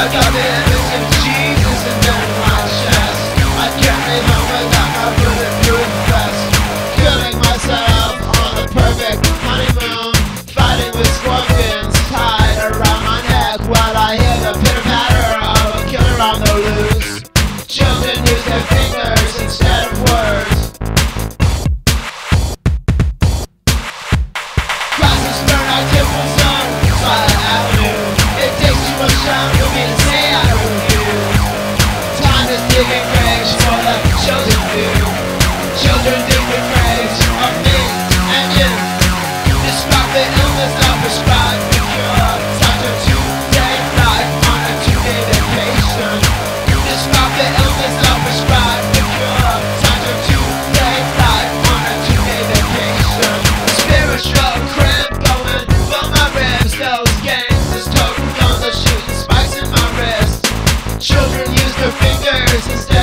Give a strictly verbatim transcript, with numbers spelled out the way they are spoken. I got the image of Jesus and then my chest. I can't remember that I wouldn't do it best. Killing myself on the perfect honeymoon, fighting with scorpions tied around my neck while I hear the pitter patter of a killer on the loose. Children use their fingers instead of words. Cross the stern, I give my son by the avenue. It takes too much time for me to say I don't you. Time is digging graves for the chosen few. Children digging graves of me and you. Despite the illness I prescribe the cure. Doctor two-day life on a two-day vacation. Despite the illness I prescribe the cure. Doctor two-day life on a two-day vacation. Spiritual cramp going for my ribs. Those gangsters toting guns are shooting spikes in my wrist. Children use their fingers instead.